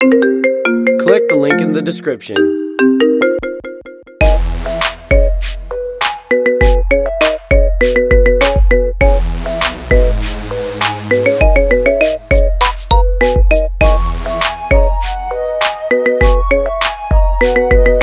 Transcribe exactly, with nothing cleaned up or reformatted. Click the link in the description. We'll be right back.